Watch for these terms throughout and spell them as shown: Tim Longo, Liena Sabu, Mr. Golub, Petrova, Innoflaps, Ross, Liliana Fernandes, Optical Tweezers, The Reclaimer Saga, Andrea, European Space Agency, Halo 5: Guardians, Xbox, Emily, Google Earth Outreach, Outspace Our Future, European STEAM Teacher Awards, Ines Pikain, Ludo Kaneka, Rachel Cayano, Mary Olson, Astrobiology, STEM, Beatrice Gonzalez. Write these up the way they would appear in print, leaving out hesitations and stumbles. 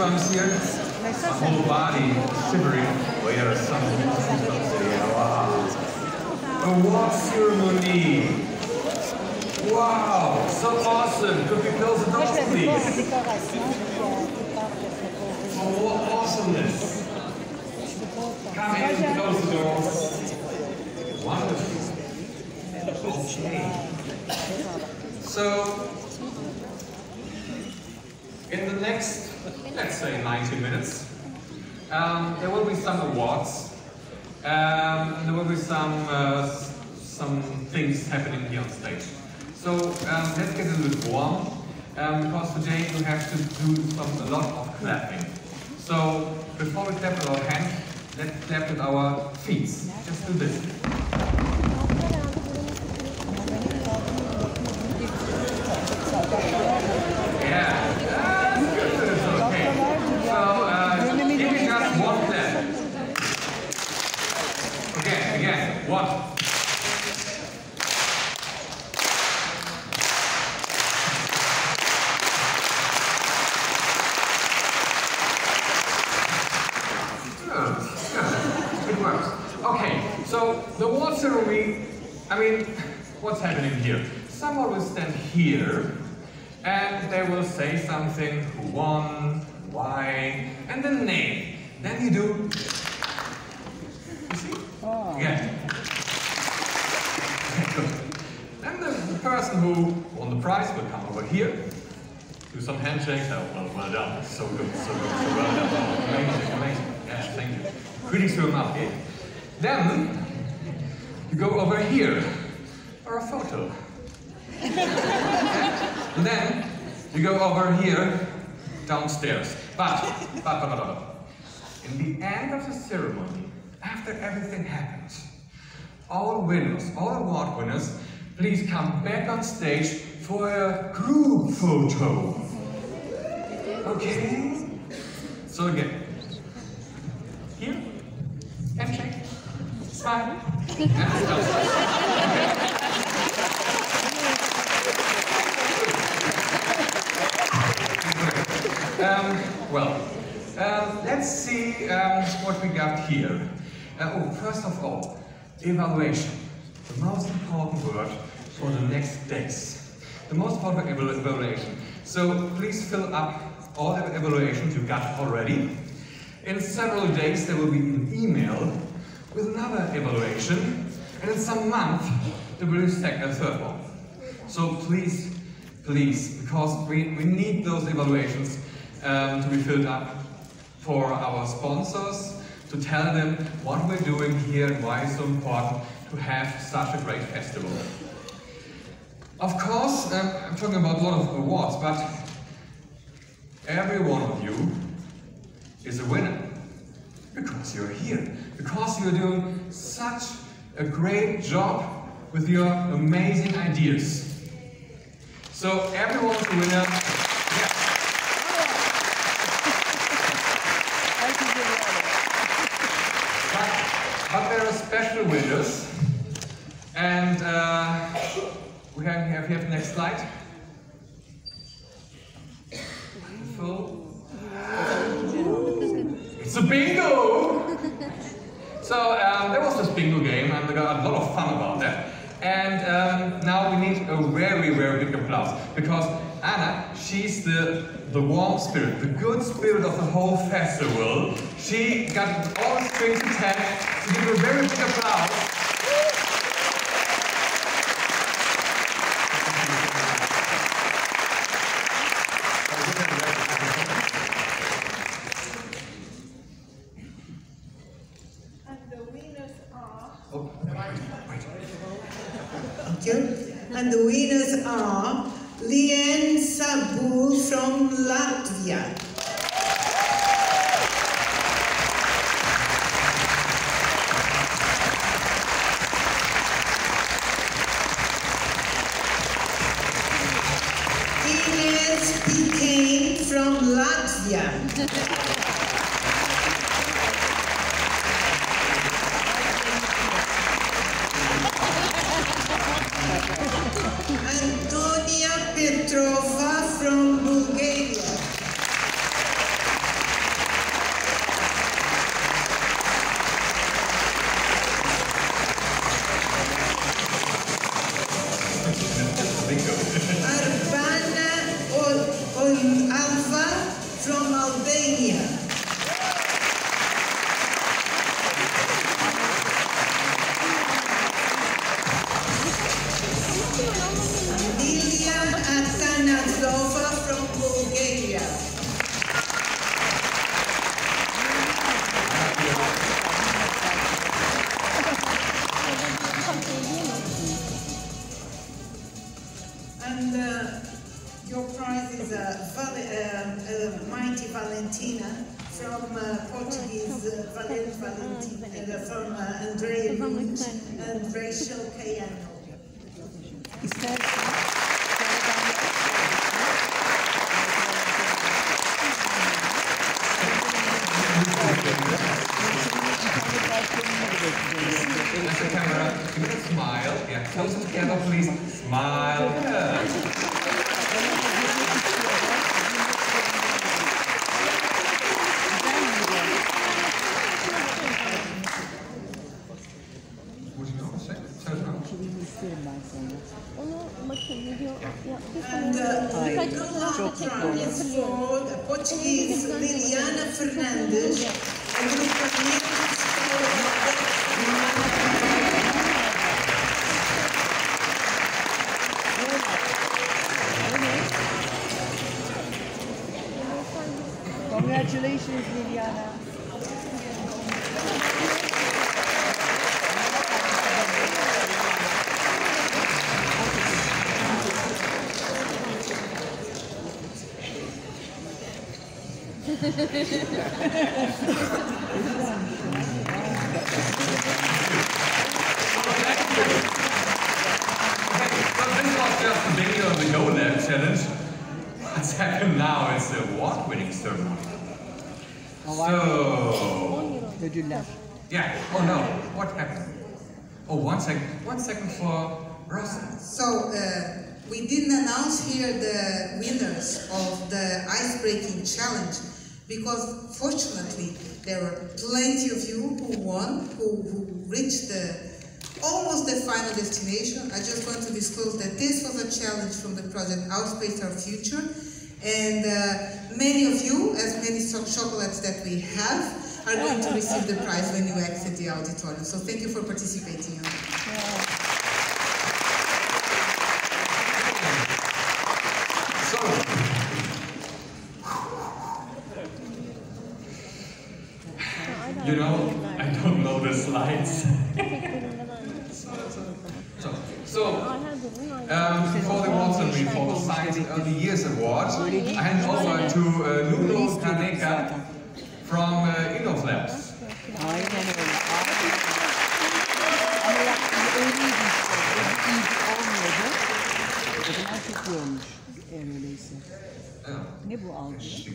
goosebumps here? My whole body shivering. Well, yeah, there's some goosebumps here. Wow. A walk ceremony. Wow, so awesome. Could be pills and rocks, please. Oh, what awesomeness. Come in, close the doors. Wonderful. Okay. So, in the next, let's say, 90 minutes, there will be some awards. There will be some things happening here on stage. So let's get a little warm, because today you have to do a lot of clapping. So before we clap with our hands, let's clap with our feet. Just do this. What's happening here? Someone will stand here and they will say something, who won, why, and the name. Then you do. You see? Oh. Yeah. Then the person who won the prize will come over here, do some handshakes. Oh, well done. So good, so good, so well done. Amazing, amazing. Yeah, thank you. Greetings to him up here. Then you go over here. Or a photo. And then you go over here, downstairs. But, in the end of the ceremony, after everything happens, all winners, all award winners, please come back on stage for a group photo. Okay? So again, here, handshake, smile, and downstairs. Okay. Let's see what we got here. First of all, evaluation. The most important word for the next days. The most important evaluation. So please fill up all the evaluations you got already. In several days there will be an email with another evaluation, and in some month there will be a third one. So please, please, because we need those evaluations to be filled up for our sponsors, to tell them what we're doing here and why it's so important to have such a great festival. Of course, I'm talking about a lot of awards, but every one of you is a winner because you're here, because you're doing such a great job with your amazing ideas. So everyone's a winner. But there are special winners, and we have the next slide. Beautiful. It's a bingo! So there was this bingo game, and we got a lot of fun about that. And now we need a very, very big applause, because Anna, she's the warm spirit, the good spirit of the whole festival. She got all the strings attached, so give her a very big applause. And the winners are... Oh, wait. Thank you. And the winners are... Liena Sabu from Latvia. Ines Pikain from Latvia. Petrova from Bulgaria. Lady Valentina from Portuguese Valentina, from Andrea and Rachel Cayano. That's the camera. Smile. Yeah, close the camera, please. Smile. Yeah. What do you want to say? And for the Portuguese Liliana Fernandes, and congratulations, Liliana. Yeah, oh no, what happened? Oh, one second for Ross. So, we didn't announce here the winners of the ice-breaking challenge, because fortunately there were plenty of you who won, who reached almost the final destination. I just want to disclose that this was a challenge from the project Outspace Our Future, and many of you, as many chocolates that we have, are going to receive the prize when you exit the auditorium. So thank you for participating. So, you know, I don't know the slides. Before the awards and for the Science and Early Years Award, I hand over to Ludo Kaneka from Innoflaps.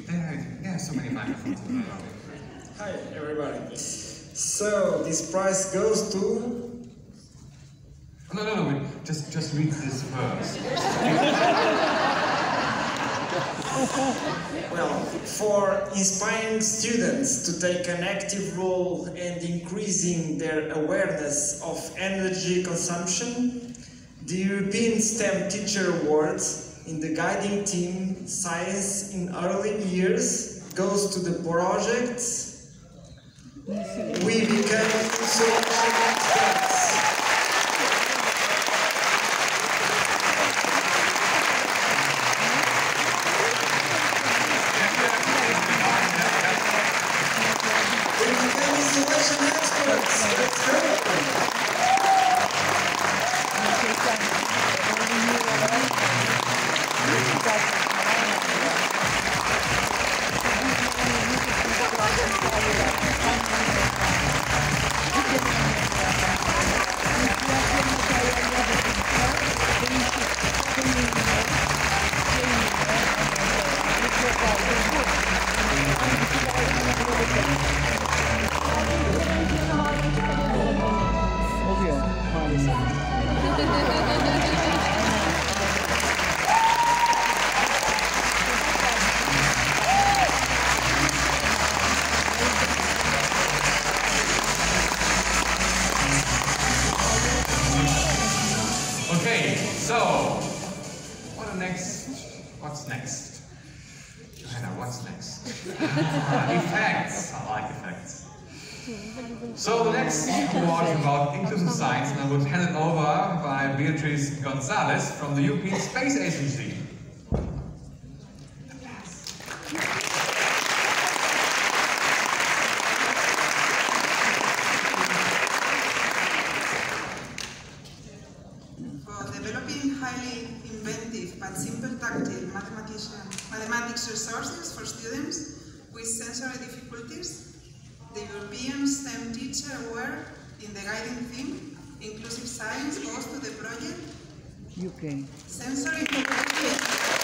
There are so many microphones. Hi, everybody. So this prize goes to. No. Just read this first. Well, for inspiring students to take an active role and increasing their awareness of energy consumption, the European STEM Teacher Awards in the guiding team Science in Early Years goes to the project We Become Social Experts. So the next award is about inclusive science, and I would hand it over by Beatrice Gonzalez from the European Space Agency. For developing highly inventive but simple tactile mathematics resources for students, with sensory difficulties, the European STEM Teacher Award in the guiding theme, Inclusive Science, goes to the project UK. Sensory Difficulties.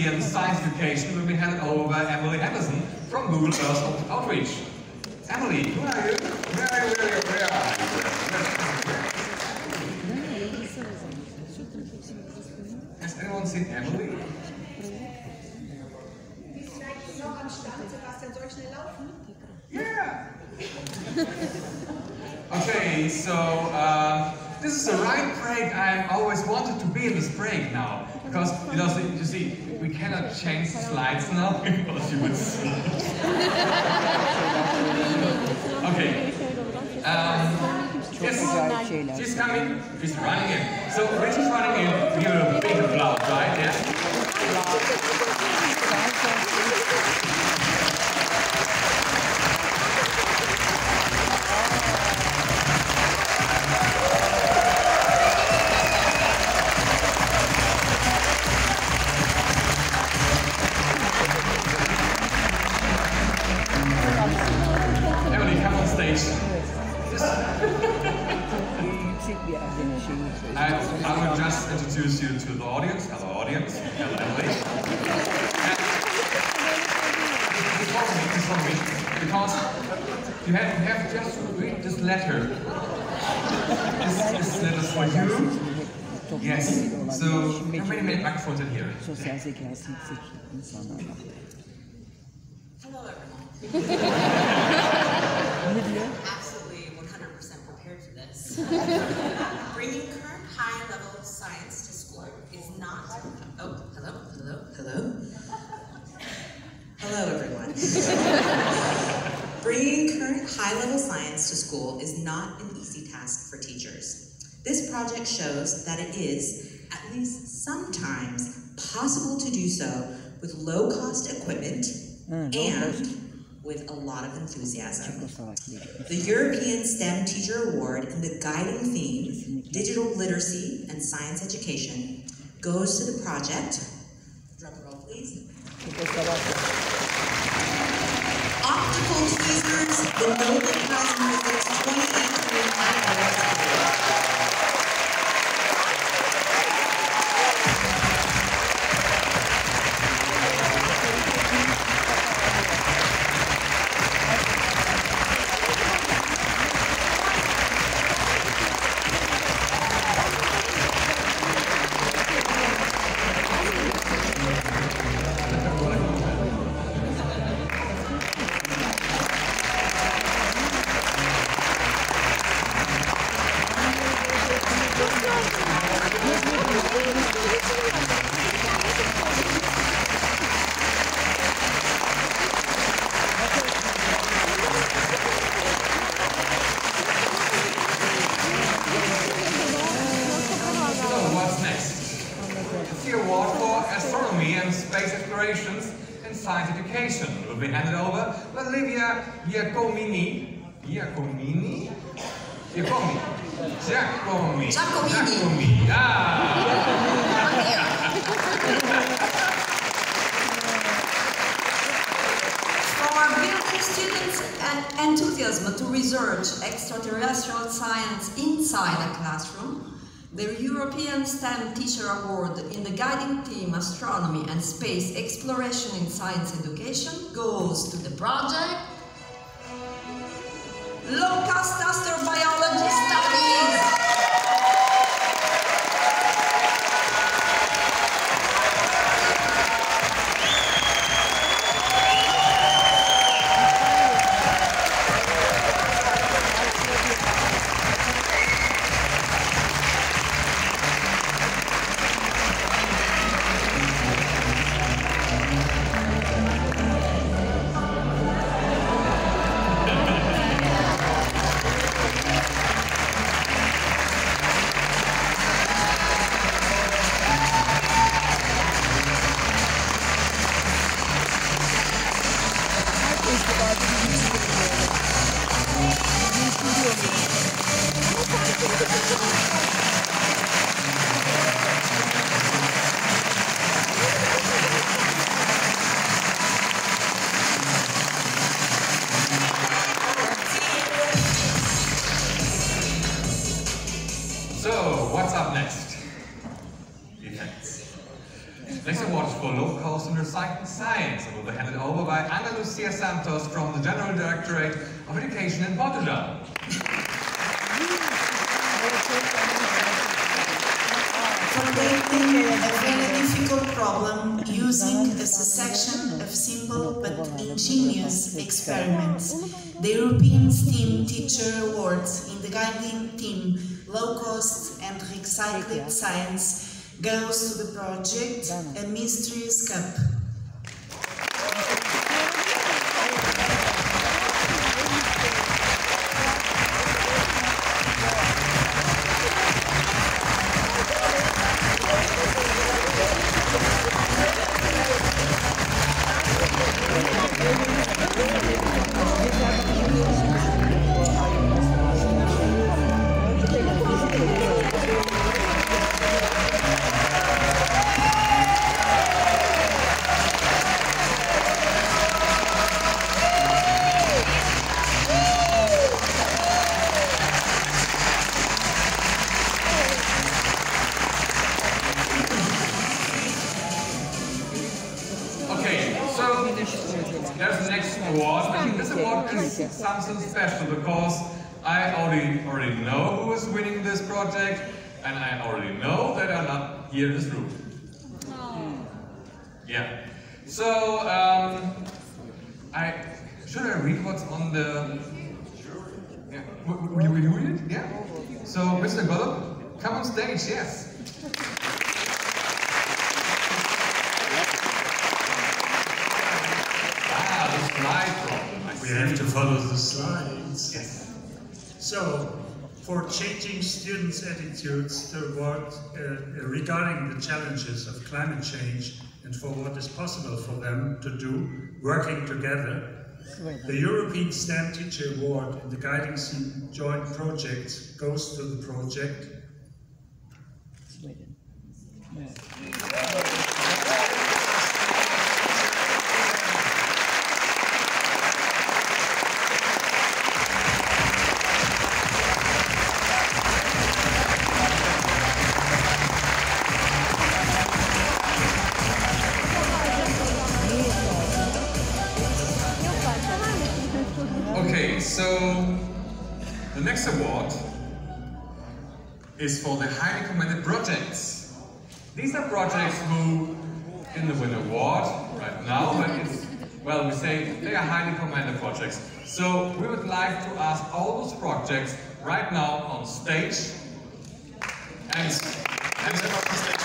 And science education will be handed over by Emily Anderson from Google Earth Outreach. Emily, who are you? Where are you? Where are you? Has anyone seen Emily? Yeah! Okay, so this is the right break. I always wanted to be in this break now. Because, you know, so you see, we cannot change slides now because you would see. Okay. Yes, she's coming. She's running in. So when she's running in, we give her a big applause, right? Yeah. I will just introduce you to the audience, our audience. Hello, Emily. Because you have just read this letter. This letter is for you. Yes. So how many microphones in here? Hello, everyone. Absolutely 100% prepared for this. Bringing current high-level science to school is not... Oh, hello, hello, hello. Hello, everyone. Bringing current high-level science to school is not an easy task for teachers. This project shows that it is, at least sometimes, possible to do so with low-cost equipment and with a lot of enthusiasm. The European STEM Teacher Award and the guiding theme, Digital Literacy and Science Education, goes to the project drum roll, please. Thank you so much. Optical Tweezers, the Nobel Prize Music's 2018 Giacomini. Ah. For building students' enthusiasm to research extraterrestrial science inside the classroom, the European STEAM Teacher Award in the guiding theme Astronomy and Space Exploration in Science Education goes to the project Low-Cost Astrobiology Studies. The European STEAM Teacher Awards in the guiding theme Low-Cost and Recycled Science goes to the project A Mysterious Cup. Something special because I already know who is winning this project, and I already know that I'm not here in this room. Aww. Yeah. So should I read what's on the? Sure. Yeah. Will we do it? Yeah. So Mr. Golub, come on stage. Yes. Ah, the slide problem. We have to follow the slides. Yes. So, for changing students' attitudes toward regarding the challenges of climate change and for what is possible for them to do, working together, the European STEM Teacher Award in the Guiding STEAM Joint Project goes to the project. Sweden. Yeah. so the next award is for the highly commended projects. These are projects who didn't win an award right now, but it's, well, we say they are highly commended projects. So we would like to ask all those projects right now on stage. And step up on stage.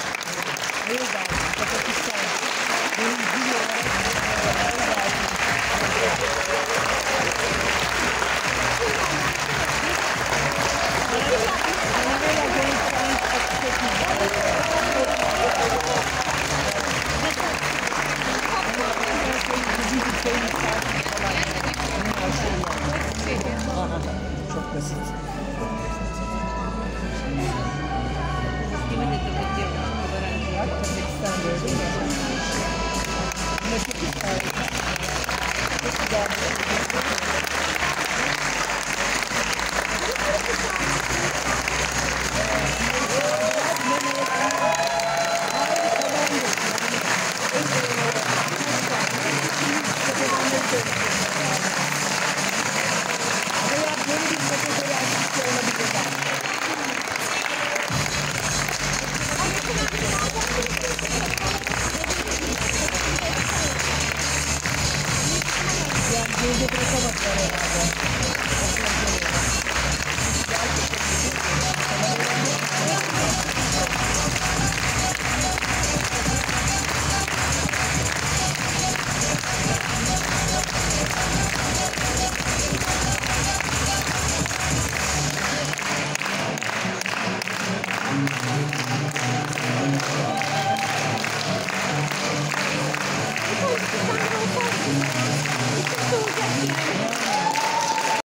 Gracias.